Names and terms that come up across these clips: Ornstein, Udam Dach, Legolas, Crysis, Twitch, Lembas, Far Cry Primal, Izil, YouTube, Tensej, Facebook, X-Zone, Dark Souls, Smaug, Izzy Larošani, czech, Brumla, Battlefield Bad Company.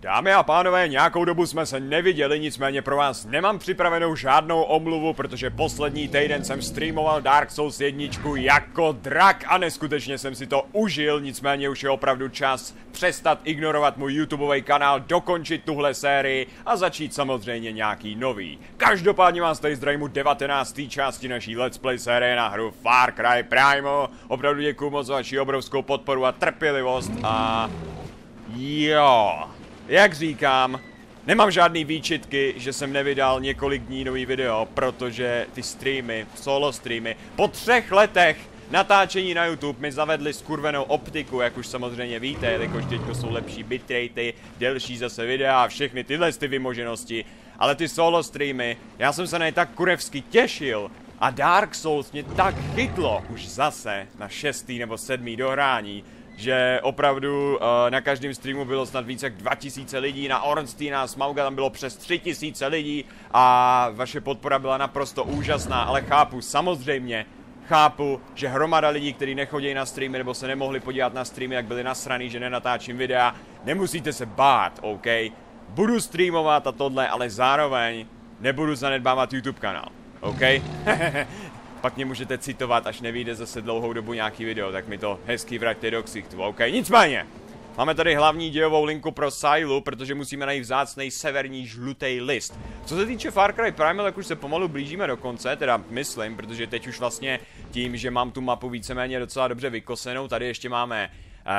Dámy a pánové, nějakou dobu jsme se neviděli, nicméně pro vás nemám připravenou žádnou omluvu, protože poslední týden jsem streamoval Dark Souls 1 jako drak a neskutečně jsem si to užil, nicméně už je opravdu čas přestat ignorovat můj YouTubeový kanál, dokončit tuhle sérii a začít samozřejmě nějaký nový. Každopádně vás tady zdravím u 19. části naší Let's Play série na hru Far Cry Primal. Opravdu děkuju moc za vaši obrovskou podporu a trpělivost a... jo... Jak říkám, nemám žádný výčitky, že jsem nevydal několik dní nový video, protože ty streamy, solo streamy, po 3 letech natáčení na YouTube mi zavedli skurvenou optiku, jak už samozřejmě víte, jelikož teďko jsou lepší bitratey, delší zase videa a všechny tyhle ty vymoženosti, ale ty solo streamy, já jsem se na ně tak kurevsky těšil a Dark Souls mě tak chytlo už zase na 6. nebo 7. dohrání, že opravdu na každém streamu bylo snad více jak 2000 lidí, na Ornsteina a Smauga tam bylo přes 3000 lidí a vaše podpora byla naprosto úžasná, ale chápu, samozřejmě, chápu, že hromada lidí, kteří nechodí na streamy nebo se nemohli podívat na streamy, jak byli nasraný, že nenatáčím videa, nemusíte se bát, OK? Budu streamovat a tohle, ale zároveň nebudu zanedbávat YouTube kanál, OK? Pak mě můžete citovat, až nevyjde zase dlouhou dobu nějaký video, tak mi to hezky vraťte do ksichtu, OK? Nicméně, máme tady hlavní dějovou linku pro Silu, protože musíme najít vzácnej severní žlutý list. Co se týče Far Cry Primal, tak už se pomalu blížíme do konce, teda myslím, protože teď už vlastně tím, že mám tu mapu víceméně docela dobře vykosenou, tady ještě máme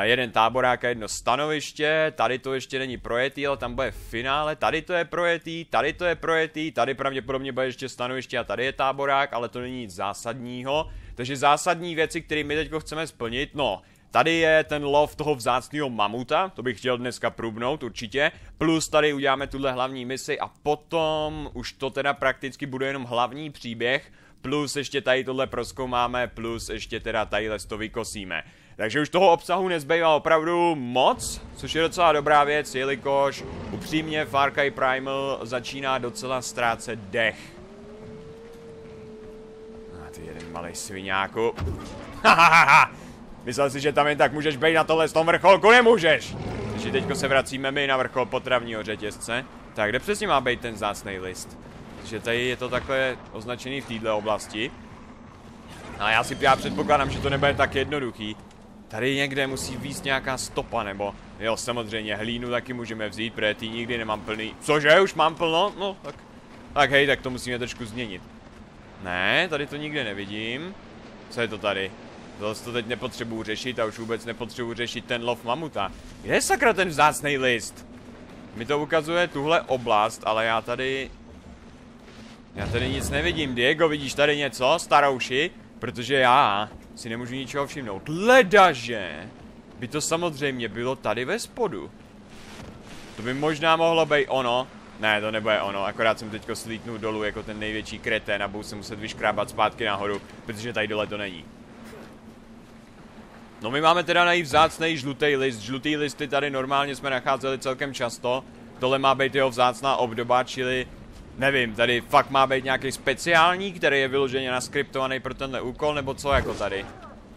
jeden táborák a jedno stanoviště, tady to ještě není projetý, ale tam bude v finále, tady to je projetý, tady to je projetý, tady pravděpodobně bude ještě stanoviště a tady je táborák, ale to není nic zásadního, takže zásadní věci, které my teď chceme splnit, no, tady je ten lov toho vzácného mamuta, to bych chtěl dneska průbnout určitě, plus tady uděláme tuhle hlavní misi a potom už to teda prakticky bude jenom hlavní příběh, plus ještě tady tohle proskoumáme, plus ještě teda tadyhle to vykosíme. Takže už toho obsahu nezbývá opravdu moc, což je docela dobrá věc, jelikož upřímně Far Cry Primal začíná docela ztrácet dech. A ty jeden malej sviňáku. Hahaha! Myslel si, že tam jen tak můžeš být na tohle z tom vrcholku? Nemůžeš! Takže teďko se vracíme my na vrchol potravního řetězce. Tak kde přesně má být ten vzácnej list? Že tady je to takhle označený v této oblasti. Ale já předpokládám, že to nebude tak jednoduchý. Tady někde musí víc nějaká stopa, nebo... jo, samozřejmě, hlínu taky můžeme vzít, protože ty nikdy nemám plný... cože, už mám plno? No, tak... tak hej, tak to musíme trošku změnit. Ne, tady to nikde nevidím. Co je to tady? Zase to teď nepotřebuju řešit a už vůbec nepotřebuju řešit ten lov mamuta. Kde je sakra ten vzácnej list? Mi to ukazuje tuhle oblast, ale já tady... já tady nic nevidím. Diego, vidíš tady něco, starouši? Protože já si nemůžu ničeho všimnout. Ledaže by to samozřejmě bylo tady ve spodu. To by možná mohlo být ono. Ne, to nebude ono, akorát jsem teďko slítnul dolů jako ten největší kretén a budu se muset vyškrábat zpátky nahoru, protože tady dole to není. No my máme teda najít vzácnej žlutý list. Žlutý listy tady normálně jsme nacházeli celkem často. Tohle má být jeho vzácná obdoba, čili... nevím, tady fakt má být nějaký speciální, který je vyloženě naskriptovaný pro tenhle úkol, nebo co jako tady?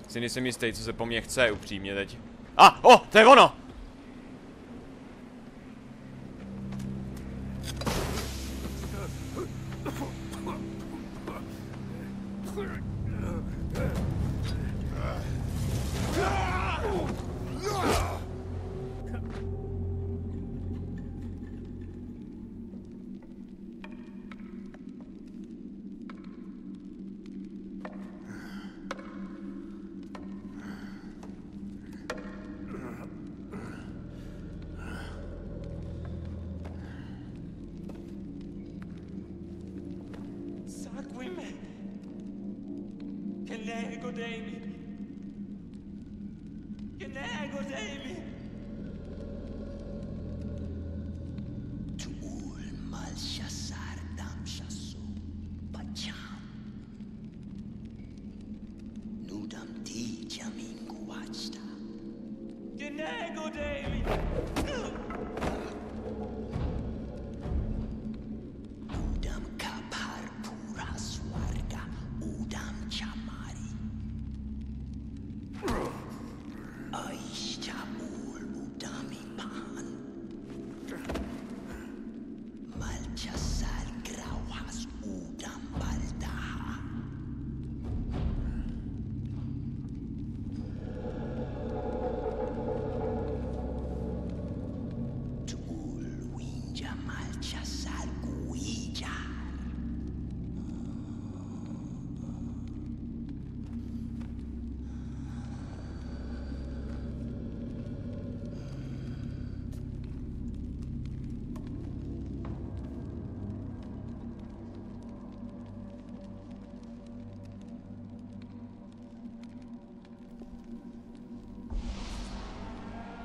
Si nejsem jistý, co se po mně chce upřímně teď. A, o, to je ono!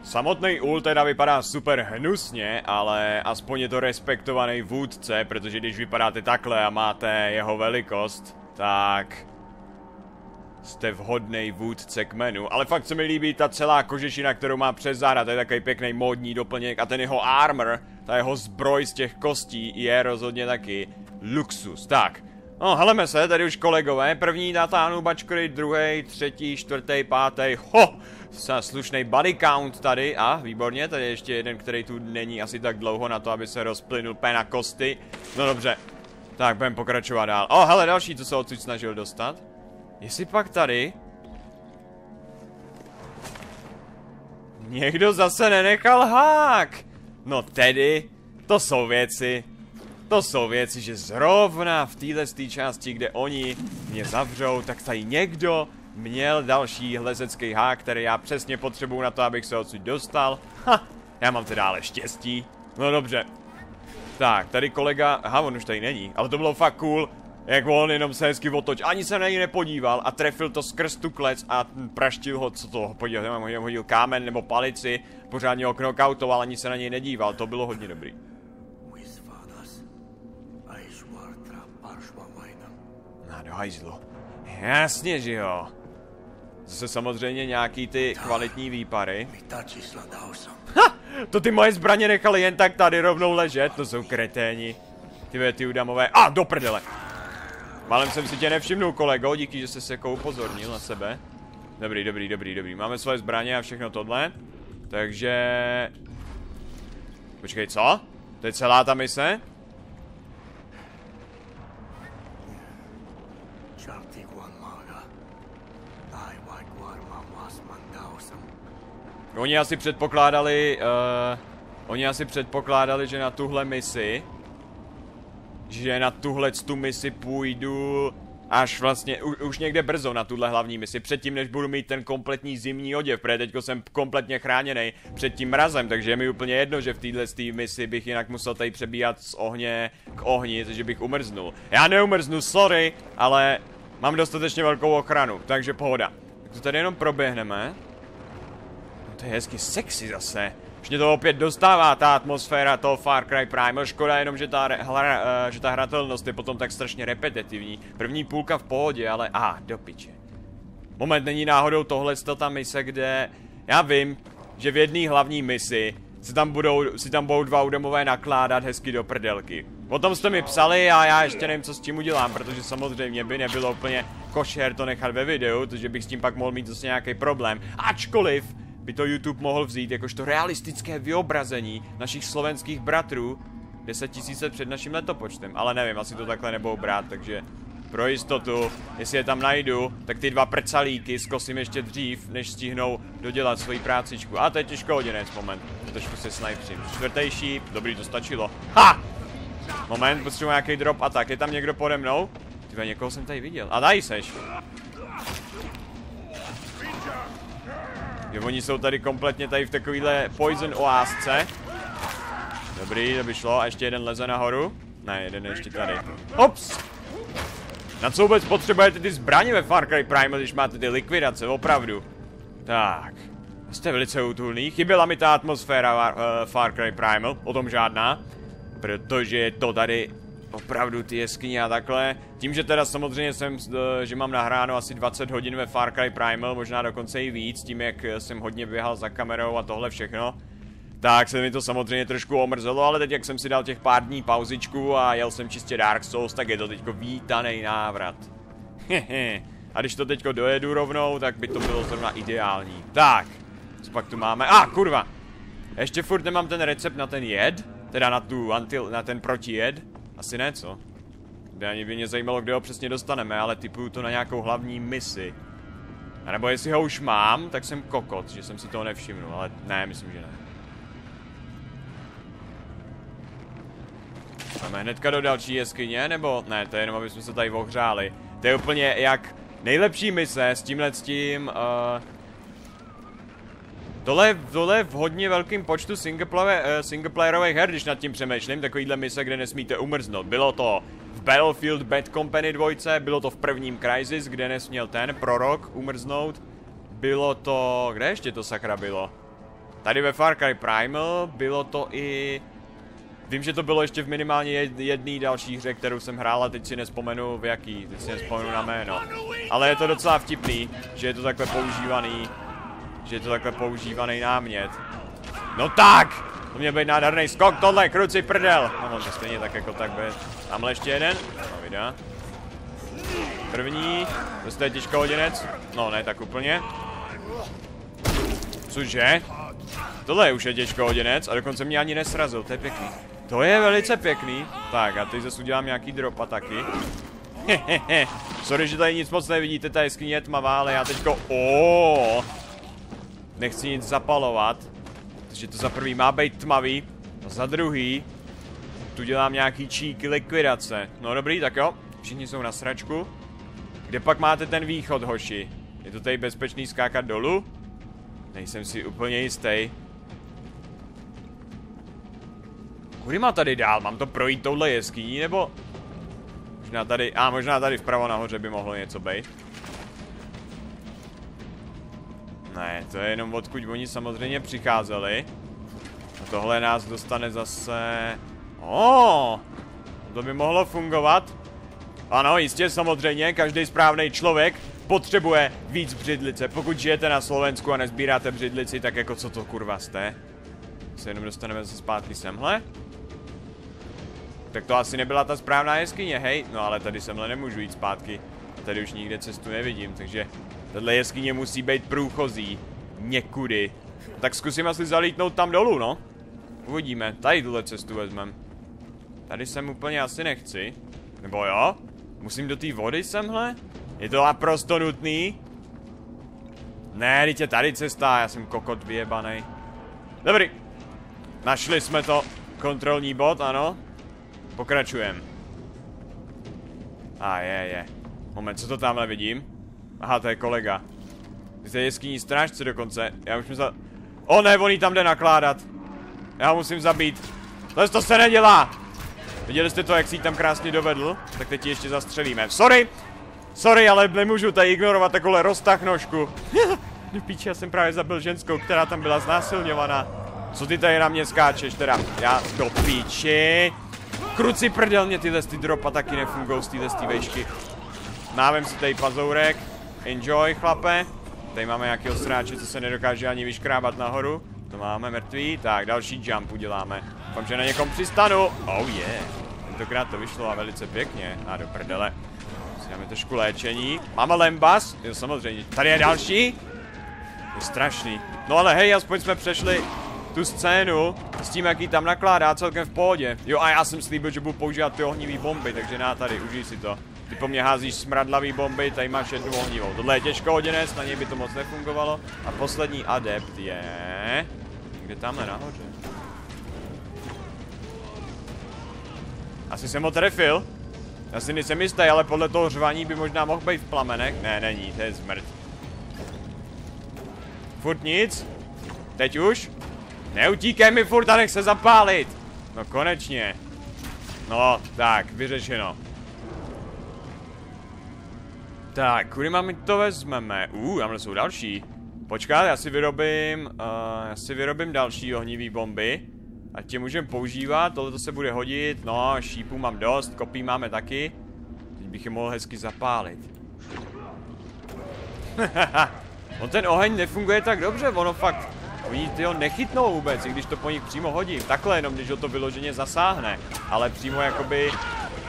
Samotný ul teda vypadá super hnusně, ale aspoň je to respektovaný vůdce, protože když vypadáte takhle a máte jeho velikost, tak jste vhodný vůdce kmenu. Ale fakt se mi líbí ta celá kožešina, kterou má přes záda, to je takový pěkný módní doplněk a ten jeho armor, ta jeho zbroj z těch kostí je rozhodně taky luxus. Tak, no heleme se, tady už kolegové, první natáhnu bačkory, druhý, třetí, čtvrtý, pátý, ho! Slušný body count tady, a výborně, tady je ještě jeden, který tu není asi tak dlouho na to, aby se rozplynul na kosty. No dobře, tak budeme pokračovat dál. O, hele, další, co se odsud snažil dostat. Jestli pak tady někdo zase nenechal hák. No tedy, to jsou věci, že zrovna v této části, kde oni mě zavřou, tak tady někdo měl další hlezecký hák, který já přesně potřebuju na to, abych se odsud dostal. Ha, já mám teda ale štěstí. No dobře. Tak, tady kolega, aha, on už tady není, ale to bylo fakt cool, jak on jenom se hezky otoč. Ani se na něj nepodíval a trefil to skrz tu klec a praštil ho, co to hodil kámen nebo palici, pořádně ho knockoutoval, ani se na něj nedíval, to bylo hodně dobrý. Na, do hajzlu. Jasně, že jo. Zase samozřejmě nějaký ty kvalitní výpary. Ha! To ty moje zbraně nechali jen tak tady rovnou ležet, to jsou kreténi. Ty udamové. A, do prdele. Málem jsem si tě nevšimnul, kolego, díky, že jsi se jako upozornil na sebe. Dobrý. Máme svoje zbraně a všechno tohle. Takže... Počkej, co? To je celá ta mise? Oni asi předpokládali, že na tuhle misi, půjdu až vlastně už někde brzo na tuhle hlavní misi, předtím než budu mít ten kompletní zimní oděv, protože teďko jsem kompletně chráněný před tím mrazem, takže je mi úplně jedno, že v této misi bych jinak musel tady přebíhat z ohně k ohni, takže bych umrznul. Já neumrznu, sorry, ale mám dostatečně velkou ochranu, takže pohoda. Tak to tady jenom proběhneme. To je hezky sexy zase. Už mě to opět dostává ta atmosféra toho Far Cry Primal. Škoda jenom, že ta hratelnost je potom tak strašně repetitivní. První půlka v pohodě, ale... Aha, do piče. Moment, není náhodou tohle ta mise, kde... Já vím, že v jedné hlavní misi si tam budou dva udomové nakládat hezky do prdelky. O tom jste mi psali a já ještě nevím, co s tím udělám, protože samozřejmě by nebylo úplně košer to nechat ve videu, protože bych s tím pak mohl mít zase nějaký problém. Ačkoliv by to YouTube mohl vzít jakožto realistické vyobrazení našich slovenských bratrů 10 000 před naším letopočtem, ale nevím, asi to takhle nebudou brát, takže pro jistotu, jestli je tam najdu, tak ty dva prcalíky zkosím ještě dřív, než stihnou dodělat svoji prácičku. A to je těžkohodinec, moment, trošku se snajpřím. Čtvrtý šíp, dobrý, to stačilo. Ha! Moment, potřebuji nějaký drop a tak, je tam někdo pode mnou? Tyba, někoho jsem tady viděl. A tady seš. Jo, oni jsou tady kompletně tady v takovýhle poison oásce. Dobrý, to by šlo. A ještě jeden leze nahoru. Ne, jeden je ještě tady. Ops! Na co vůbec potřebujete ty zbraně ve Far Cry Primal, když máte ty likvidace, opravdu. Tak. Jste velice útulný. Chyběla mi ta atmosféra Far Cry Primal, o tom žádná. Protože je to tady opravdu ty jeskyně a takhle. Tím, že teda samozřejmě že mám nahráno asi 20 hodin ve Far Cry Primal, možná dokonce i víc, tím jak jsem hodně běhal za kamerou a tohle všechno, tak se mi to samozřejmě trošku omrzelo, ale teď jak jsem si dal těch pár dní pauzičku a jel jsem čistě Dark Souls, tak je to teďko vítaný návrat. Hehe. A když to teďko dojedu rovnou, tak by to bylo zrovna ideální. Tak, co pak tu máme? A kurva! Ještě furt nemám ten recept na ten jed, teda na ten protijed. Asi ne, co? Ani by mě zajímalo, kde ho přesně dostaneme, ale typuju to na nějakou hlavní misi. A nebo jestli ho už mám, tak jsem kokot, že jsem si toho nevšimnul, ale ne, myslím, že ne. Máme hnedka do další jeskyně, nebo? Ne, to je jenom, aby jsme se tady ohřáli. To je úplně jak nejlepší mise s tímhletím... Tohle je v hodně velkým počtu singleplayerových her, když nad tím přemýšlím, takovýhle mise, kde nesmíte umrznout. Bylo to v Battlefield Bad Company 2, bylo to v prvním Crysis, kde nesměl ten prorok umrznout. Bylo to... Kde ještě to sakra bylo? Tady ve Far Cry Primal bylo to i... Vím, že to bylo ještě v minimálně jedné další hře, kterou jsem hrál a teď si nespomenu v jaký, teď si nespomenu na jméno. Ale je to docela vtipný, že je to takhle používaný, námět. No tak! To měl být nádherný skok, tohle, kruci prdel! No on to stejně tak jako tak byl. Tamhle ještě jeden, no videa. První, dostane těžkohoděnec, no ne tak úplně. Cože? Tohle už je těžkohoděnec a dokonce mě ani nesrazil, to je pěkný. To je velice pěkný. Tak a teď zase udělám nějaký drop a taky. Hehehe, sorry, že tady nic moc nevidíte, ta jeskyně je tmavá, ale já teďko... Oooo! Nechci nic zapalovat. Takže to za prvý má být tmavý, a za druhý tu dělám nějaký číky likvidace. No dobrý, tak jo, všichni jsou na sračku. Kde pak máte ten východ, hoši? Je to tady bezpečný skákat dolů? Nejsem si úplně jistý. Kudy má tady dál? Mám to projít touhle jeskyní, nebo... Možná tady, a možná tady vpravo nahoře by mohlo něco být. Ne, to je jenom odkud oni samozřejmě přicházeli. A tohle nás dostane zase... Oh, to by mohlo fungovat. Ano, jistě, samozřejmě, každý správný člověk potřebuje víc břidlice. Pokud žijete na Slovensku a nezbíráte břidlici, tak jako co to kurva jste? Se jenom dostaneme zase zpátky semhle. Tak to asi nebyla ta správná jeskyně, hej. No ale tady semhle nemůžu jít zpátky. Tady už nikde cestu nevidím, takže... Tato jeskyně musí být průchozí. Někudy. Tak zkusím asi zalítnout tam dolů, no. Uvidíme. Tady tuhle cestu vezmem. Tady jsem úplně asi nechci. Nebo jo? Musím do té vody semhle? Je to naprosto nutný? Ne, teď je tady cesta, já jsem kokot vyjebanej. Dobrý. Našli jsme to. Kontrolní bod, ano. Pokračujeme. A je. Moment, co to tamhle vidím? Aha, to je kolega. Ty jste jeskyní strážce dokonce. Já už myslel... O ne, on jí tam jde nakládat. Já ho musím zabít. To se nedělá. Viděli jste to, jak si ji tam krásně dovedl? Tak teď ji ještě zastřelíme. Sorry, ale nemůžu tady ignorovat takhle roztahnožku. Do píči, já jsem právě zabil ženskou, která tam byla znásilňovaná. Co ty tady na mě skáčeš teda? Já do píči. Kruci prdel, mě tyhle ty dropa taky nefungou z tyhle ty vejšky. Návem si tady pazourek. Enjoy, chlape. Tady máme nějakého sráče, co se nedokáže ani vyškrábat nahoru. To máme mrtvý. Tak, další jump uděláme. Doufám, že na někom přistanu. Oh yeah. Tentokrát to vyšlo a velice pěkně. A do prdele. Musíme trošku léčení. Máme lembas. Jo, samozřejmě. Tady je další. To je strašný. No ale hej, aspoň jsme přešli tu scénu s tím, jak ji tam nakládá, celkem v pohodě. Jo a já jsem slíbil, že budu používat ty ohnivý bomby, takže na tady, užij si to. Ty po mně házíš smradlavý bomby, tady máš jednu ohnivou. Tohle je těžkohoděnec, na něj by to moc nefungovalo. A poslední adept je... Někde tamhle nahoře. Asi jsem ho trefil. Asi nejsem jistý, ale podle toho řvaní by možná mohl být v plamenech. Ne, není, to je smrt. Furt nic. Teď už. Neutíkej mi furt a nech se zapálit. No konečně. No, tak, vyřešeno. Tak, kudy máme to vezmeme? Tamhle jsou další. Počkat, já si vyrobím další ohnivý bomby. A tě můžeme používat, tohle se bude hodit. No, šípů mám dost, kopí máme taky. Teď bych je mohl hezky zapálit. On ten oheň nefunguje tak dobře, ono fakt... Oni ho nechytnou vůbec, i když to po nich přímo hodím. Takhle jenom, když ho to vyloženě zasáhne. Ale přímo jakoby,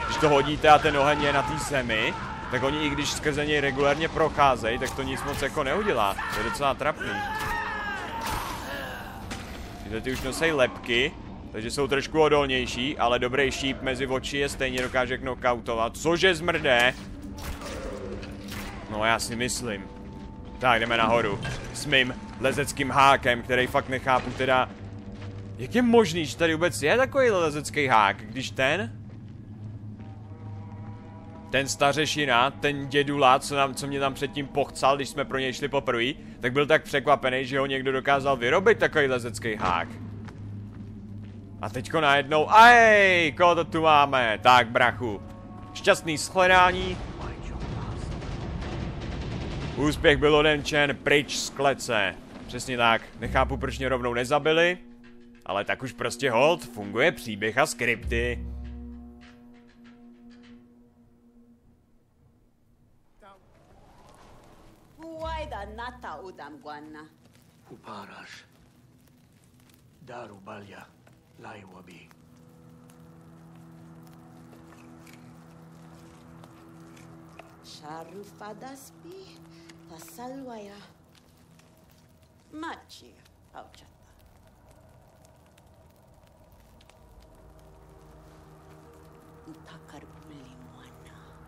když to hodíte a ten oheň je na té zemi, tak oni i když skrze něj regulérně procházejí, tak to nic moc jako neudělá. To je docela trapný. Tyhle ty už nosejí lepky, takže jsou trošku odolnější, ale dobrý šíp mezi oči je stejně dokáže knockoutovat. Cože zmrdé? No já si myslím. Tak jdeme nahoru. S mým lezeckým hákem, který fakt nechápu teda... Jak je možný, že tady vůbec je takový lezecký hák, když ten... Ten stařešina, ten dědula, co mě tam předtím pochcal, když jsme pro něj šli poprvé, tak byl tak překvapený, že ho někdo dokázal vyrobit takový lezecký hák. A teďko najednou, aj, koho to tu máme? Tak, brachu. Šťastný shledání. Úspěch byl odenčen, pryč z klece. Přesně tak, nechápu, proč mě rovnou nezabili, ale tak už prostě hold, funguje příběh a skripty. Mačí, aučata. Utakarbuli moana.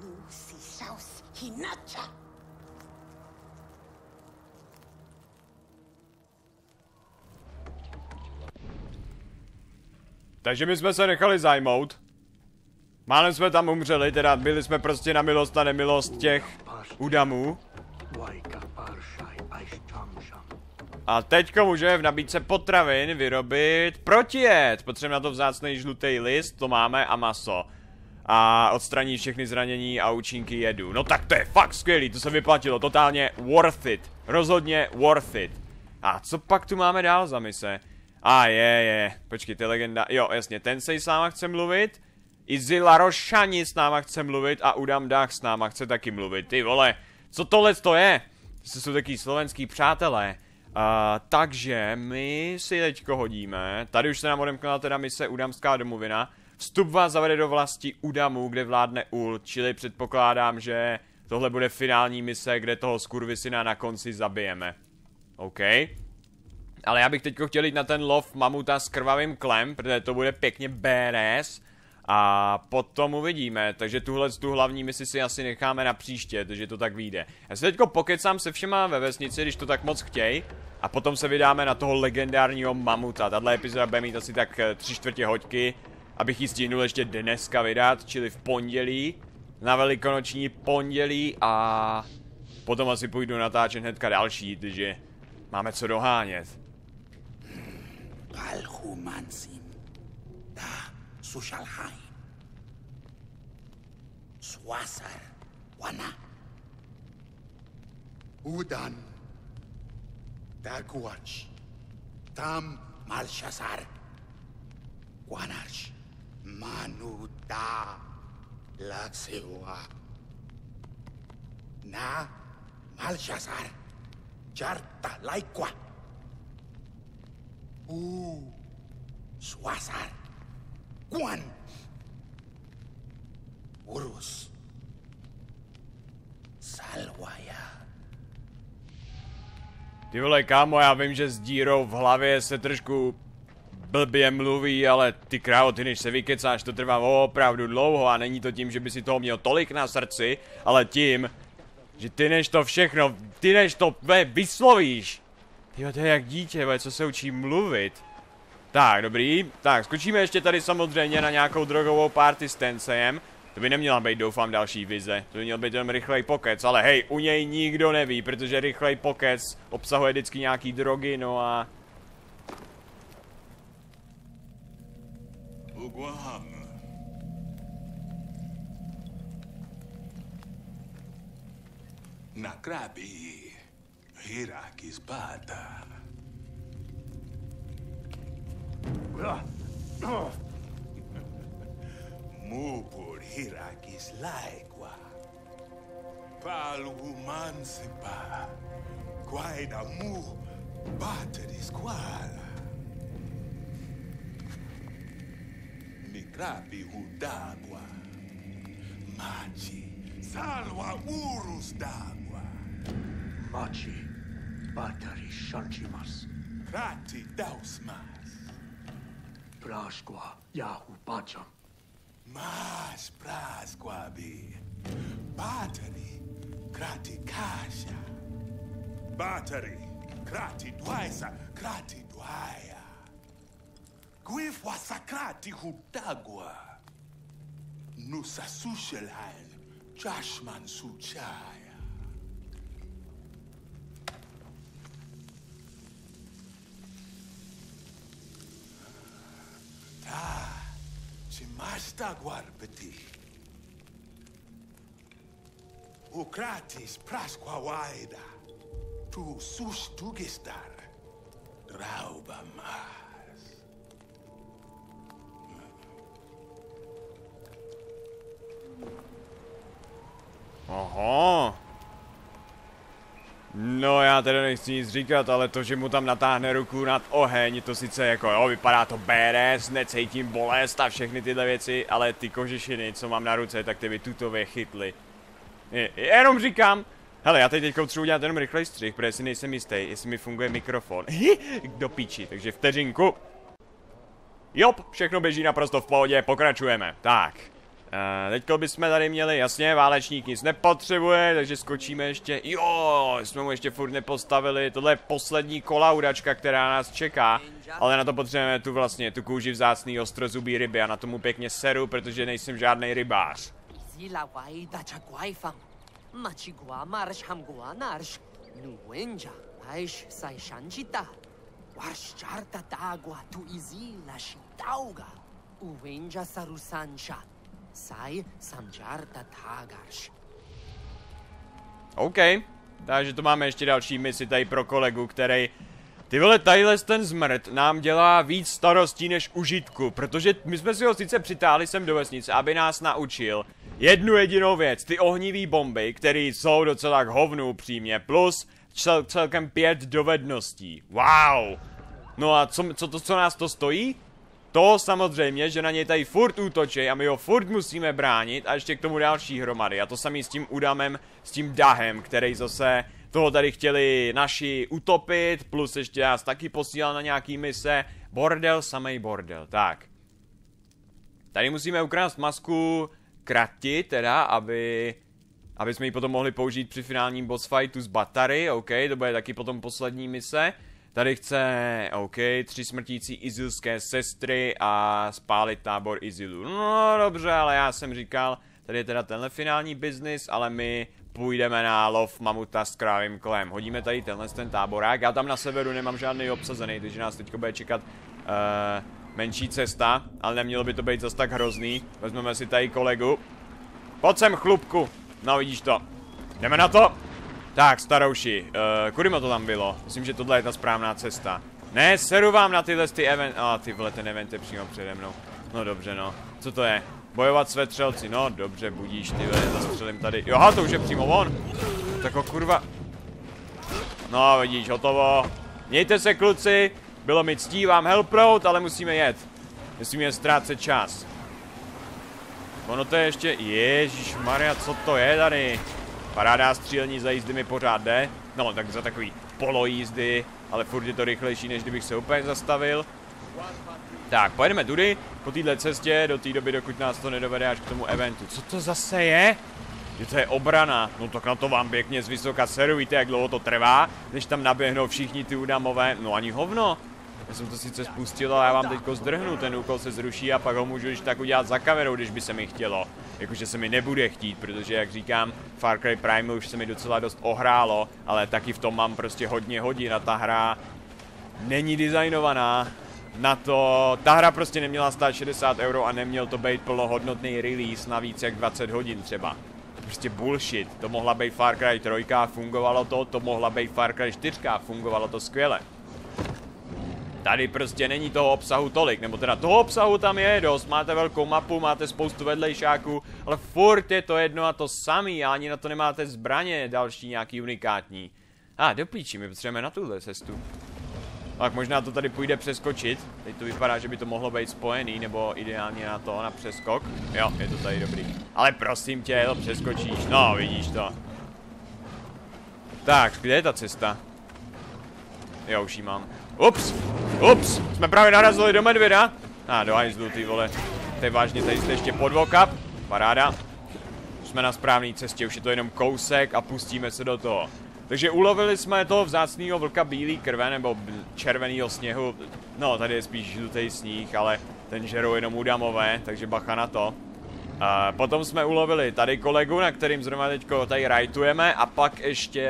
Nusi saus hinacha. Takže my jsme se nechali zajmout. Málem jsme tam umřeli, teda byli jsme prostě na milost a nemilost těch udamů. A teďko můžeme v nabídce potravin vyrobit protijed. Potřebujeme na to vzácný žlutý list, to máme a maso. A odstraní všechny zranění a účinky jedu. No tak to je fakt skvělý, to se vyplatilo, totálně worth it. Rozhodně worth it. A co pak tu máme dál za mise? A je, počkej, ty legenda, jo jasně, ten se s náma chce mluvit. Izzy Larošani s náma chce mluvit a Udam Dach s náma chce taky mluvit. Ty vole, co tohle to je? To jsou taky slovenský přátelé. Takže my si teďko hodíme, tady už se nám odemknala teda mise Udamská domovina. Vstup vás zavede do vlasti Udamu, kde vládne Ul, čili předpokládám, že tohle bude finální mise, kde toho skurvisina na konci zabijeme. OK. Ale já bych teďko chtěl jít na ten lov mamuta s krvavým klem, protože to bude pěkně BRS. A potom uvidíme, takže tuhle tu hlavní misi si asi necháme na příště, takže to tak vyjde. Já si teďko pokecám se všema ve vesnici, když to tak moc chtějí. A potom se vydáme na toho legendárního mamuta. Tato epizoda bude mít asi tak 3/4 hodiny, abych ji stihnul ještě dneska vydat, čili v pondělí. Na velikonoční pondělí a potom asi půjdu natáčet hnedka další, takže máme co dohánět. Sushalhain, Swasar, Wana, Udan, Daguach, Tam Malshasar, Guanash, Manuta, Laxiwa, Na Malshasar, Jarta Laikwa, U Swasar. Guan, Urus, Salwaya. Ty vole, kámo, já vím, že s dírou v hlavě se trošku blbě mluví, ale ty krávo, ty než se vykecáš, to trvá opravdu dlouho a není to tím, že by si toho měl tolik na srdci, ale tím, že ty než to všechno, ty než to vyslovíš. Tyjo, to je jak dítě, co se učí mluvit. Tak, dobrý. Tak, skočíme ještě tady samozřejmě na nějakou drogovou party s Tensejem. To by neměla být, doufám, další vize. To by měl být ten rychlej pokec, ale hej, u něj nikdo neví, protože rychlej pokec obsahuje vždycky nějaký drogy, no a... Nakrábí hiráky zbáda. Mupur hirakis laikwa Palwu mansipa Kwaida mu Batteris kwala Nikrabi hudagwa Machi Salwa urus dagwa Machi Batteris shanchimas Krati dausma Práškva, jáhu páčam. Máš práškva by. Bátary, kráti káša. Bátary, kráti dvajsa, kráti dvaja. Kvifva sa kráti hudagua. Nusa sušelhain, čašman sučaja. Čimasta guarbeti. Ukratis praskwa waida. Tu sustugistar raubamas. Oho. No já tady nechci nic říkat, ale to, že mu tam natáhne ruku nad oheň, to sice jako jo, vypadá to badass, necítím bolest a všechny tyhle věci, ale ty kožešiny, co mám na ruce, tak ty by tutově chytly. Jenom říkám, hele, já teď potřebuji udělat jenom rychlej střih, protože si nejsem jistý, jestli mi funguje mikrofon. Do píči, takže vteřinku. Jop, všechno běží naprosto v pohodě, pokračujeme. Tak. Teďko bychom tady měli, jasně, válečník nic nepotřebuje, takže skočíme ještě, jo, jsme mu ještě furt nepostavili, tohle je poslední kolaudačka, která nás čeká, ale na to potřebujeme tu vlastně, tu kůži vzácný ostrozubí ryby a na tomu pěkně seru, protože nejsem žádný rybář. OK, takže to máme ještě další misi tady pro kolegu, který... Ty vole, tadyhle ten zmrt nám dělá víc starostí než užitku, protože my jsme si ho sice přitáhli sem do vesnice, aby nás naučil jednu jedinou věc, ty ohnivý bomby, které jsou docela k hovnu upřímně, plus celkem 5 dovedností. Wow! No a co nás to stojí? To samozřejmě, že na něj tady furt útočí a my ho furt musíme bránit a ještě k tomu další hromady. A to samý s tím Udamem, s tím Dahem, který zase toho tady chtěli naši utopit, plus ještě nás taky posílal na nějaký mise. Bordel, samej bordel, tak. Tady musíme ukrást masku Krati, teda, aby jsme ji potom mohli použít při finálním boss fightu z Batary, OK, to bude taky potom poslední mise. Tady chce, OK, 3 smrtící izilské sestry a spálit tábor Izilu. No dobře, ale já jsem říkal, tady je teda tenhle finální biznis, ale my půjdeme na lov mamuta s krávým klem. Hodíme tady tenhle ten táborák, já tam na severu nemám žádný obsazený, takže nás teď bude čekat menší cesta, ale nemělo by to být zas tak hrozný. Vezmeme si tady kolegu. Pojď sem, chlupku, no vidíš to. Jdeme na to. Tak, starouši, kudy to tam bylo? Myslím, že tohle je ta správná cesta. Ne, seru vám na tyhle ty event... A ty vole, ten event je přímo přede mnou. No dobře, no. Co to je? Bojovat s vetřelci. No dobře, budíš, ty vole, zastřelím tady. Jo, aha, to už je přímo on. Tak ho kurva... No, vidíš, hotovo. Mějte se, kluci. Bylo mi ctí vám helprout, ale musíme jet. Musíme ztrácet čas. Ono to je ještě... Ježišmarja, co to je tady? Paráda, střílení za jízdy mi pořád jde. No, tak za takový polojízdy, ale furt je to rychlejší, než kdybych se úplně zastavil. Tak, pojedeme tudy, po téhle cestě, do té doby, dokud nás to nedovede až k tomu eventu. Co to zase je? Že to je obrana. No tak na to vám pěkně z vysoka seru, víte, jak dlouho to trvá, než tam naběhnou všichni ty udamové. No ani hovno. Já jsem to sice spustil, ale já vám teďko zdrhnu, ten úkol se zruší a pak ho můžu již tak udělat za kamerou, když by se mi chtělo. Jakože se mi nebude chtít, protože jak říkám, Far Cry Primal už se mi docela dost ohrálo, ale taky v tom mám prostě hodně hodin a ta hra není designovaná na to. Ta hra prostě neměla stát 60 € a neměl to být plnohodnotný release na víc jak 20 hodin třeba. Prostě bullshit, to mohla být Far Cry 3, fungovalo to, to mohla být Far Cry 4, fungovalo to skvěle. Tady prostě není toho obsahu tolik, nebo teda toho obsahu tam je dost, máte velkou mapu, máte spoustu vedlejšáků, ale furt je to jedno a to samý a ani na to nemáte zbraně další nějaký unikátní. A do píči, my potřebujeme na tuhle cestu. Tak možná to tady půjde přeskočit, teď to vypadá, že by to mohlo být spojený, nebo ideálně na to, na přeskok. Jo, je to tady dobrý. Ale prosím tě, to přeskočíš, no vidíš to. Tak, kde je ta cesta? Jo, už ji mám. Ups, ups, jsme právě narazili do medvěda. A do hajzlu, ty vole. To je vážně, tady jste ještě podvokap. Paráda. Jsme na správné cestě, už je to jenom kousek a pustíme se do toho. Takže ulovili jsme toho vzácného vlka bílý krve nebo červeného sněhu. No, tady je spíš žlutý sníh, ale ten žerou jenom udamové, takže bacha na to. A potom jsme ulovili tady kolegu, na kterým zrovna teďko tady rajtujeme a pak ještě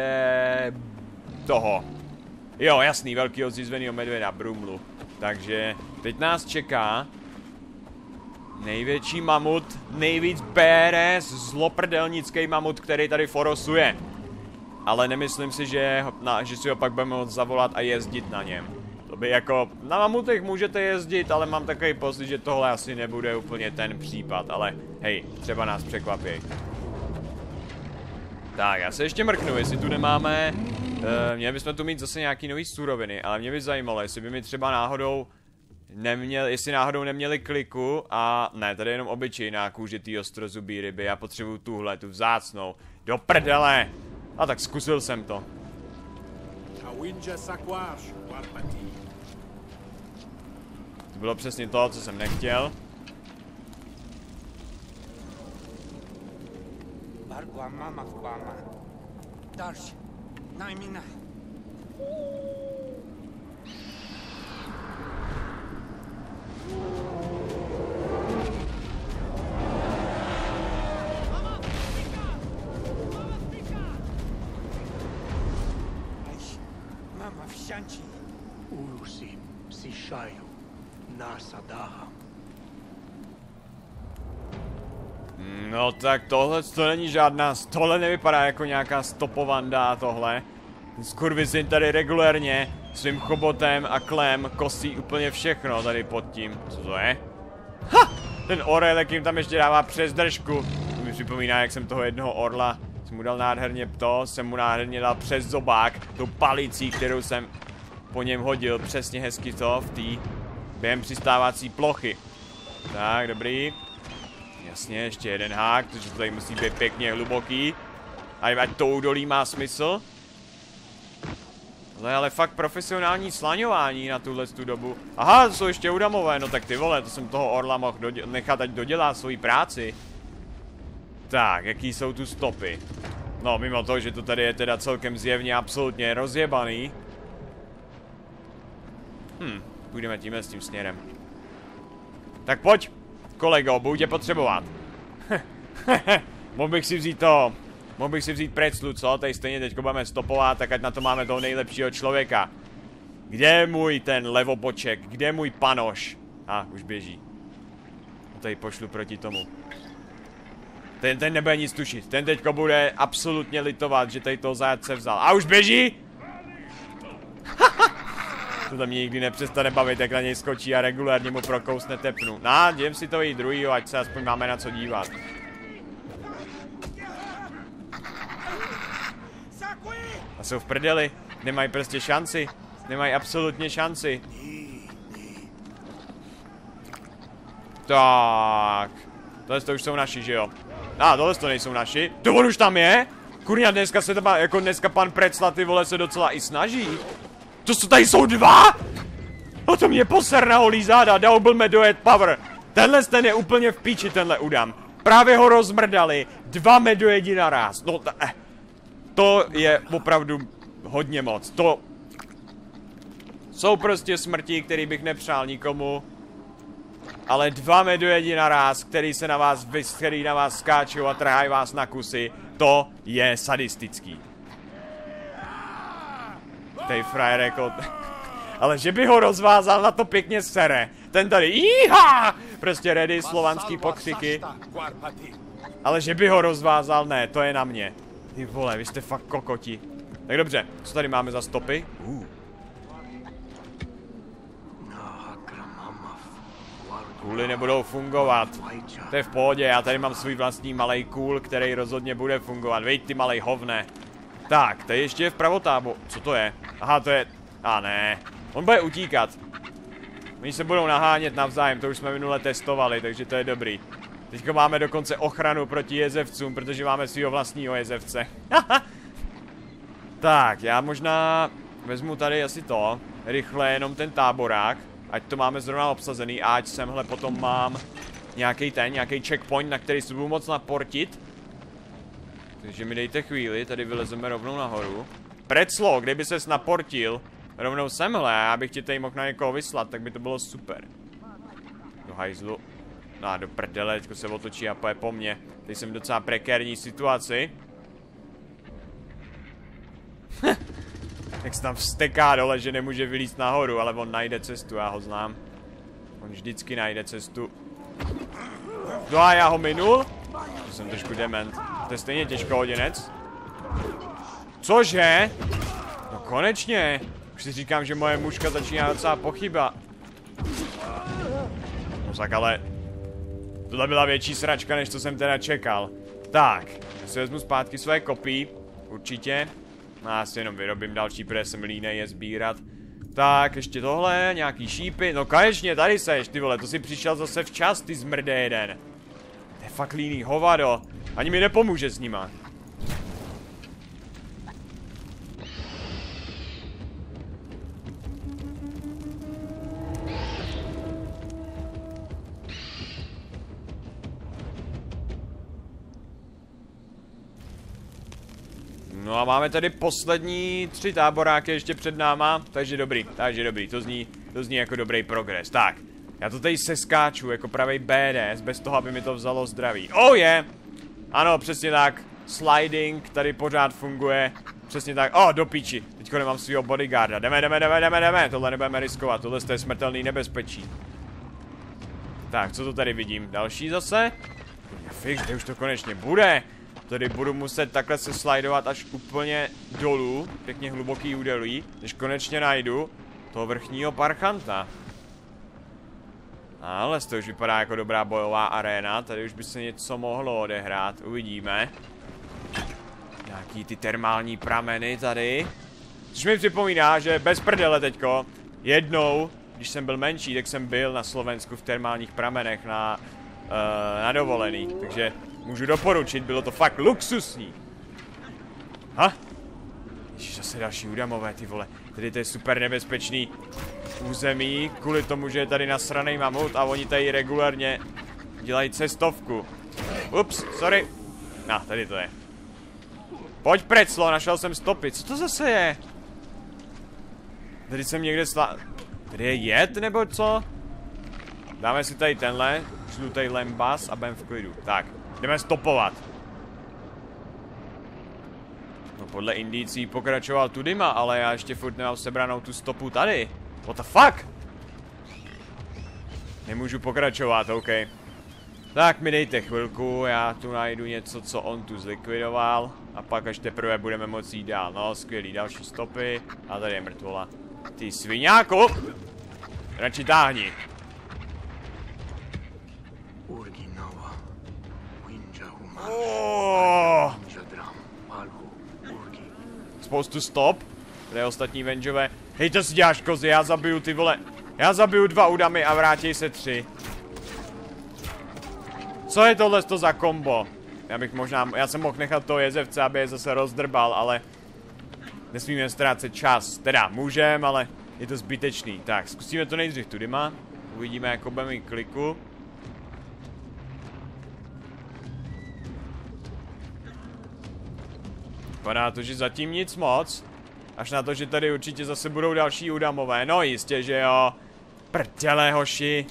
toho. Jo, jasný, velkýho zizvenýho medvěda, Brumlu. Takže teď nás čeká největší mamut, nejvíc BRS, zloprdelnický mamut, který tady forosuje. ale nemyslím si, že si ho pak budeme moct zavolat a jezdit na něm. To by jako, na mamutech můžete jezdit, ale mám takový pocit, že tohle asi nebude úplně ten případ, ale hej, třeba nás překvapí. Tak, já se ještě mrknu, jestli tu nemáme, měli bychom tu mít zase nějaký nový suroviny, ale mě by zajímalo, jestli by mi třeba náhodou neměli kliku a ne, tady jenom obyčejná kůžitý ostrozubí ryby, já potřebuju tuhle, tu vzácnou, do prdele, a tak zkusil jsem to. To bylo přesně to, co jsem nechtěl. No tak tohle to není žádná, tohle nevypadá jako nějaká stopovanda tohle. Skurvizin tady regulérně svým chobotem a klem kosí úplně všechno tady pod tím. Co to je? Ha! Ten orel, jakým tam ještě dává přes držku. To mi připomíná, jak jsem toho jednoho orla, jsem mu dal nádherně to, jsem mu nádherně dal přes zobák, tou palicí, kterou jsem po něm hodil, přesně hezky to v té během přistávací plochy. Tak, dobrý. Jasně, ještě jeden hák, protože tady musí být pěkně hluboký. A ať to údolí má smysl. Ale fakt profesionální slaňování na tuhle tu dobu. Aha, to jsou ještě udamové, no tak ty vole, to jsem toho orla mohl nechat, ať dodělá svoji práci. Tak, jaký jsou tu stopy? No, mimo to, že to tady je teda celkem zjevně absolutně rozjebaný. Půjdeme tímhle s tím směrem. Tak pojď, kolego, budu tě potřebovat. Mohl bych si vzít preclu, co? Tady stejně teď budeme stopovat, tak ať na to máme toho nejlepšího člověka. Kde je můj ten levoboček? Kde je můj panoš? A, už běží. Tady pošlu proti tomu. Ten nebude nic tušit, ten teďko bude absolutně litovat, že tady toho zajatce vzal. A už běží? To tam mě nikdy nepřestane bavit, jak na něj skočí a regulárně mu prokousne tepnu. Na, dělám si to i druhýho, ať se aspoň máme na co dívat. A jsou v prdeli, nemají prostě šanci, nemají absolutně šanci. Tak, tohle to už jsou naši, že jo? A, tohle to nejsou naši, to on už tam je? Kurňa, dneska se tam, jako dneska pan Precla, ty vole, se docela i snaží. To tady jsou dva? No to mě poser na holý záda, double medojet power. Tenhle ten je úplně v píči, tenhle udám. Právě ho rozmrdali, dva medojedi naraz. No to je opravdu hodně moc, to jsou prostě smrti, který bych nepřál nikomu. Ale dva medojedi naraz, který na vás skáčou a trhají vás na kusy, to je sadistický. Tej frajer jako... Ale že by ho rozvázal, na to pěkně sere. Ten tady, jíha! Prostě ready, slovanský pokřiky. Ale že by ho rozvázal, ne, to je na mě. Ty vole, vy jste fakt kokoti. Tak dobře, co tady máme za stopy? Kůly nebudou fungovat. To je v pohodě, já tady mám svůj vlastní malej kůl, který rozhodně bude fungovat. Vejď ty malej hovne. Tak, tady ještě je vpravo tábo. Co to je? Aha, to je... A ne. On bude utíkat. Oni se budou nahánět navzájem, to už jsme minule testovali, takže to je dobrý. Teďko máme dokonce ochranu proti jezevcům, protože máme svýho vlastního jezevce. Tak, já možná vezmu tady asi to. Rychle jenom ten táborák. Ať to máme zrovna obsazený a ať semhle potom mám nějaký checkpoint, na který si budu moc naportit. Takže mi dejte chvíli, tady vylezeme rovnou nahoru. Preclo, kdyby ses naportil rovnou semhle, já bych ti tady mohl na někoho vyslat, tak by to bylo super. Do hajzlu. No a do prdele, teďko se otočí a poje po mně. Teď jsem v docela prekérní situaci. Jak se tam vzteká dole, že nemůže vylízt nahoru, ale on najde cestu, já ho znám. On vždycky najde cestu. No a já ho minul. To jsem trošku dement. To je stejně těžkohoděnec. Cože? No konečně. Už si říkám, že moje mužka začíná docela pochyba. No tak ale... Tohle byla větší sračka, než co jsem teda čekal. Tak, já si vezmu zpátky svoje kopí. Určitě. Já si jenom vyrobím další, protože jsem línej je sbírat. Tak, ještě tohle, nějaký šípy. No konečně, tady seš, ty vole, to si přišel zase včas, ty zmrde jeden. To je fakt líný hovado. Ani mi nepomůže s nima. No a máme tady poslední tři táboráky ještě před náma, takže dobrý, to zní jako dobrý progres. Tak, já to tady seskáču jako pravej BDS, bez toho, aby mi to vzalo zdraví. Oh je! Ano, přesně tak, sliding tady pořád funguje, přesně tak, oh, do píči, teďko nemám svýho bodyguarda, jdeme, tohle nebudeme riskovat, tohle je smrtelný nebezpečí. Tak, co to tady vidím, další zase? Fik, kde už to konečně bude? Tady budu muset takhle se slidovat až úplně dolů, pěkně hluboký údelí, než konečně najdu toho vrchního parchanta. Ale to už vypadá jako dobrá bojová aréna, tady už by se něco mohlo odehrát, uvidíme. Nějaký ty termální prameny tady. Což mi připomíná, že bez prdele teďko, jednou, když jsem byl menší, tak jsem byl na Slovensku v termálních pramenech na dovolený, takže... Můžu doporučit, bylo to fakt luxusní. Ha? Ježiš, zase další udamové, ty vole. Tady to je super nebezpečný území, kvůli tomu, že je tady nasranej mamut a oni tady regulárně dělají cestovku. Ups, sorry. No, tady to je. Pojď preclo, našel jsem stopy. Co to zase je? Tady jsem někde Tady je jed, nebo co? Dáme si tady tenhle, žlutej lembas a budeme v klidu. Tak. Jdeme stopovat. No podle indicí pokračoval tu Dima, ale já ještě furt nemám sebranou tu stopu tady. What the fuck? Nemůžu pokračovat, OK. Tak mi dejte chvilku, já tu najdu něco, co on tu zlikvidoval. A pak až teprve budeme moci jít dál. No, skvělý, další stopy. A tady je mrtvola. Ty sviňáku! Radši táhni. Oh. Spoustu stop. Tady je ostatní venžové. Hej, to si děláš, kozy, já zabiju ty vole. Já zabiju dva udamy a vrátí se tři. Co je tohle to za kombo? Já jsem mohl nechat toho jezevce, aby je zase rozdrbal, ale... Nesmíme ztrácet čas. Teda, můžem, ale je to zbytečný. Tak, zkusíme to nejdřív tu Dima. Uvidíme, jak budeme mít kliku. Vypadá to, že zatím nic moc. Až na to, že tady určitě zase budou další udamové. No jistě, že jo. Prdělé hoši.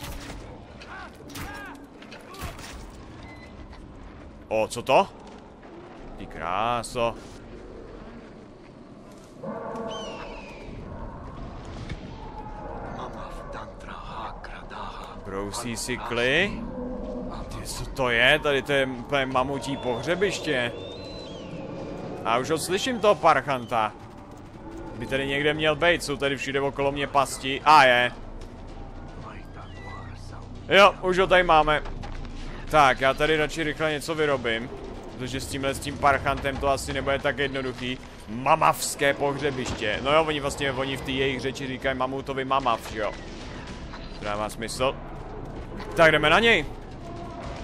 O, co to? Ty kráso. Brousí si kli. Ty, co to je? Tady to je mamutí pohřebiště. A už ho slyším, toho parchanta. By tady někde měl být, jsou tady všude okolo mě pasti. A je. Jo, už ho tady máme. Tak, já tady radši rychle něco vyrobím. Protože s tím parchantem to asi nebude tak jednoduchý. Mamavské pohřebiště. No jo, oni v té jejich řeči říkají mamutovi mamav, jo. To dává smysl. Tak jdeme na něj.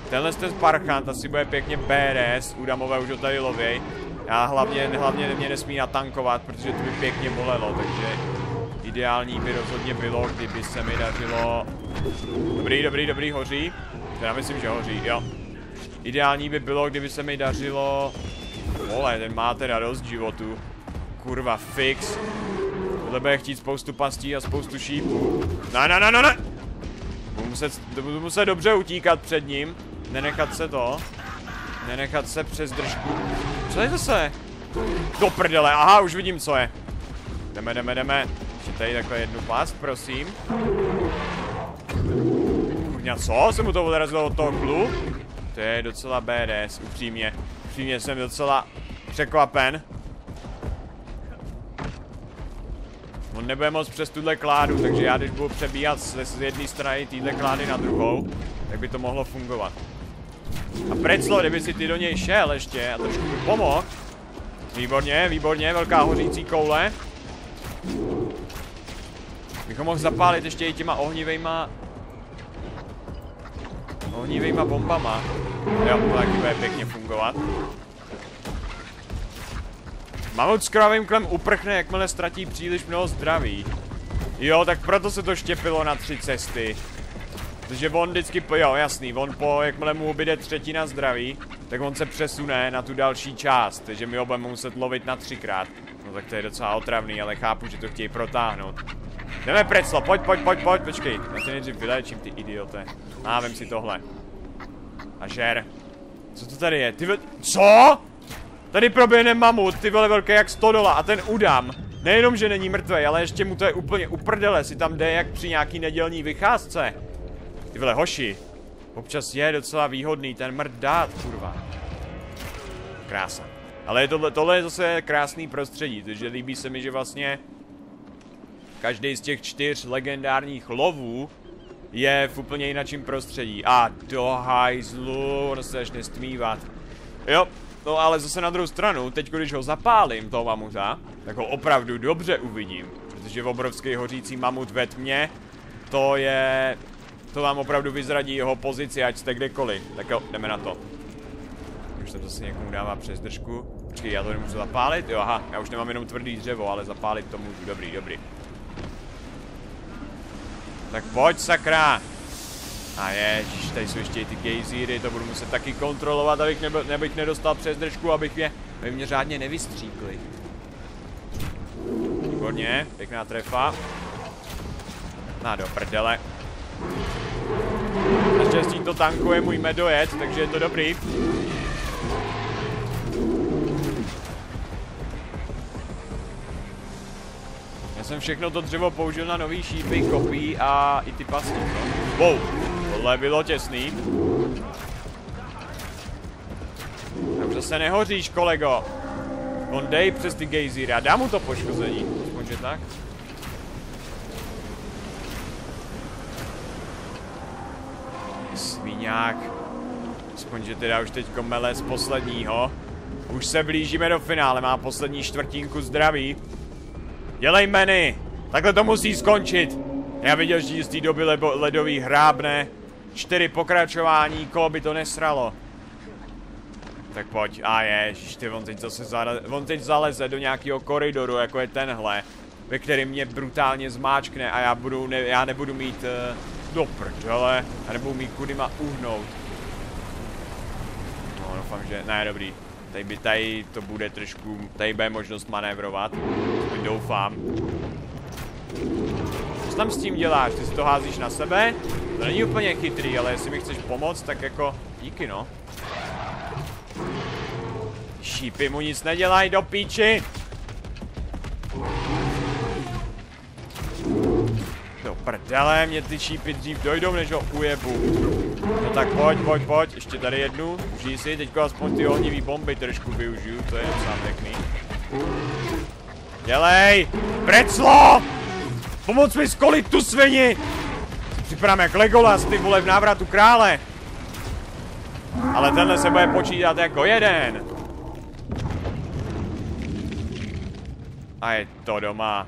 Tenhle ten parchant asi bude pěkně BDS. Udamové už ho tady lověj. Já hlavně mě nesmí natankovat, protože to by pěkně bolelo, takže ideální by rozhodně bylo, kdyby se mi dařilo... Dobrý, hoří. Já myslím, že hoří, jo. Ideální by bylo, kdyby se mi dařilo... Vole, ten má teda dost životu. Kurva, fix. Tohle bude chtít spoustu pastí a spoustu šípů. No. Budu muset dobře utíkat před ním. Nenechat se přes držku. Co je zase? Do prdele, aha, už vidím, co je. Jdeme. Ještě tady takhle jednu past, prosím. Kurňa, co? Se mu to odrazilo od toho klu? To je docela BDS, upřímně. Upřímně jsem docela překvapen. On nebude moc přes tuhle kládu, takže já když budu přebíhat z jedné strany téhle klády na druhou, tak by to mohlo fungovat. A Preclo, kdyby si ty do něj šel ještě a trošku by pomohl. Výborně, výborně, velká hořící koule. Bychom mohl zapálit ještě i těma ohnivejma bombama. Jo, to taky bude pěkně fungovat. Mamut s krávým klem uprchne, jakmile ztratí příliš mnoho zdraví. Jo, tak proto se to štěpilo na 3 cesty. Protože on vždycky, jo jasný, on jakmile mu ubyde 1/3 zdraví, tak on se přesune na tu další část, takže my ho budeme muset lovit na 3krát. No tak to je docela otravný, ale chápu, že to chtějí protáhnout. Jdeme, Preclo, pojď, počkej. Já se nejdřív vylečím, ty idiote. A vem si tohle. A žer. Co to tady je? Ty co? Tady proběhne mamut, ty vole velké jak stodola a ten udám. Nejenom, že není mrtvej, ale ještě mu to je úplně uprdele, si tam jde jak při nějaký nedělní vycházce. Ty vole hoši. Občas je docela výhodný ten mrt dát, kurva. Krása. Ale tohle je zase krásný prostředí, takže líbí se mi, že vlastně každý z těch 4 legendárních lovů je v úplně jináčím prostředí. A do hajzlu, ono se až nestmívat. Jo, no ale zase na druhou stranu, teď když ho zapálím, toho mamuta, tak ho opravdu dobře uvidím. Protože obrovský hořící mamut ve tmě, to je... To vám opravdu vyzradí jeho pozici, ať jste kdekoliv. Tak jo, jdeme na to. Už jsem zase někomu dává přes držku. Počkej, já to nemůžu zapálit? Jo, aha, já už nemám jenom tvrdý dřevo, ale zapálit to můžu. Dobrý, dobrý. Tak pojď, sakra! A ježiš, tady jsou ještě i ty gejzíry, to budu muset taky kontrolovat, abych nedostal přes držku, aby mě řádně nevystříkli. Výborně, pěkná trefa. Na do prdele. Naštěstí to tankuje můj medojet, takže je to dobrý. Já jsem všechno to dřevo použil na nový šípy, kopí a i ty pasky. Wow, tohle bylo těsný. A už zase nehoříš, kolego. On dej přes ty gejzíry a dám mu to poškození. Aspoň že tak. Svíňák. Aspoň že teda už teď komele z posledního. Už se blížíme do finále, má poslední 1/4 zdraví. Dělej meny! Takhle to musí skončit! Já viděl, že z té doby ledový hrábne. 4 pokračování, koho by to nesralo. Tak pojď, a ježiš, ty, on teď zaleze do nějakého koridoru, jako je tenhle, ve kterém mě brutálně zmáčkne a já nebudu mít do prdele, já nebudu mít kudy má uhnout. No, doufám, že... Ne, dobrý. Tady to bude trošku, tady bude možnost manévrovat. Doufám. Co tam s tím děláš? Ty si to házíš na sebe? To není úplně chytrý, ale jestli mi chceš pomoct, tak jako... Díky, no. Šípy mu nic nedělají, do píči! Do prdele, mě ty šípy dřív dojdou, než ho ujebu. No tak pojď, ještě tady jednu. Užij si, teďko aspoň ty ohnivý bomby trošku využiju, to je docela pěkný. Dělej! Preclo! Pomoc mi skolit tu svini! Připadám jak Legolas, ty vole, v návratu krále. Ale tenhle se bude počítat jako jeden. A je to doma.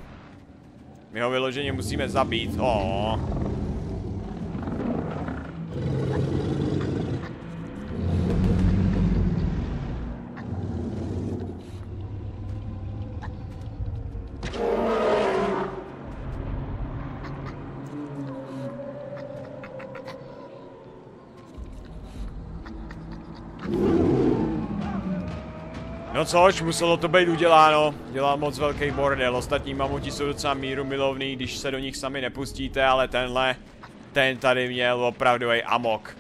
My ho vyloženě musíme zabít. Oh. No což, muselo to být uděláno, dělá moc velký bordel, ostatní mamuti jsou docela mírumilovný, když se do nich sami nepustíte, ale tenhle, ten tady měl opravdový amok.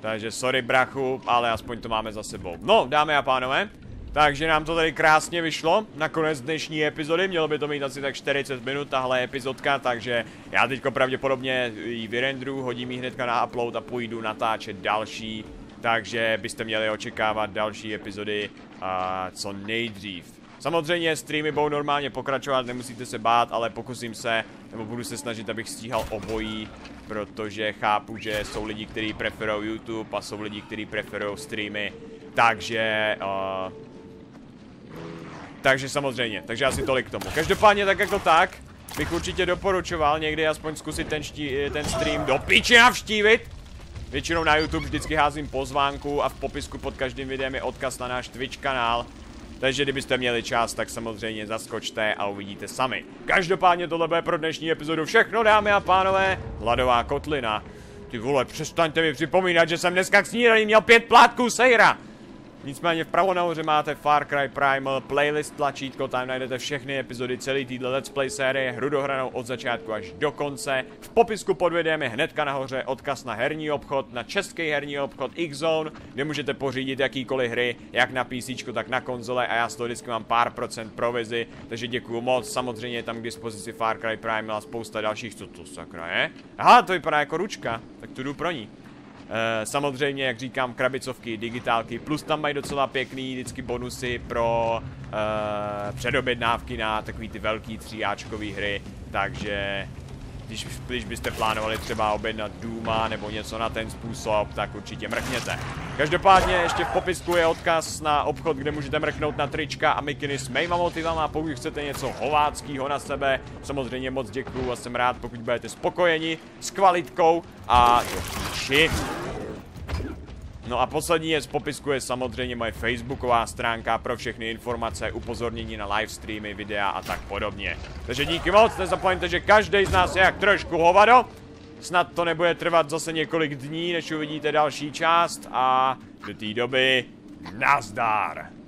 Takže sorry brachu, ale aspoň to máme za sebou. No, dámy a pánové, takže nám to tady krásně vyšlo, nakonec dnešní epizody, mělo by to mít asi tak 40 minut tahle epizodka, takže já teďko pravděpodobně ji vyrendruju, hodím ji hnedka na upload a půjdu natáčet další. Takže byste měli očekávat další epizody co nejdřív. Samozřejmě streamy budou normálně pokračovat, nemusíte se bát, ale pokusím se, nebo budu se snažit, abych stíhal obojí, protože chápu, že jsou lidi, kteří preferují YouTube a jsou lidi, kteří preferují streamy, takže... takže samozřejmě, takže asi tolik k tomu. Každopádně tak jako tak, bych určitě doporučoval někdy aspoň zkusit ten stream do píči navštívit. Většinou na YouTube vždycky házím pozvánku a v popisku pod každým videem je odkaz na náš Twitch kanál. Takže kdybyste měli čas, tak samozřejmě zaskočte a uvidíte sami. Každopádně tohle bude pro dnešní epizodu všechno, dámy a pánové. Hladová kotlina. Ty vole, přestaňte mi připomínat, že jsem dneska k snídani měl 5 plátků sejra. Nicméně vpravo nahoře máte Far Cry Primal, playlist tlačítko, tam najdete všechny epizody celý týdle Let's Play série hru dohranou od začátku až do konce. V popisku pod videem je hnedka nahoře odkaz na herní obchod, na český herní obchod X-Zone, kde můžete pořídit jakýkoliv hry, jak na PC, tak na konzole a já z toho vždycky mám pár procent provizi, takže děkuju moc. Samozřejmě je tam k dispozici Far Cry Primal a spousta dalších, co to sakra je? Aha, to vypadá jako ručka, tak tu jdu pro ní. Samozřejmě, jak říkám, krabicovky, digitálky, plus tam mají docela pěkný vždycky bonusy pro předobědnávky na takový ty velký 3áčkový hry, takže když byste plánovali třeba objednat Dooma nebo něco na ten způsob, tak určitě mrkněte. Každopádně ještě v popisku je odkaz na obchod, kde můžete mrknout na trička a mikiny s mýma motivama, pokud chcete něco hováckýho na sebe. Samozřejmě moc děkuju a jsem rád, pokud budete spokojeni s kvalitkou a jo. No a poslední je z popisku je samozřejmě moje facebooková stránka pro všechny informace, upozornění na livestreamy, videa a tak podobně. Takže díky moc, nezapomeňte, že každý z nás je jak trošku hovado. Snad to nebude trvat zase několik dní, než uvidíte další část a do té doby nazdar.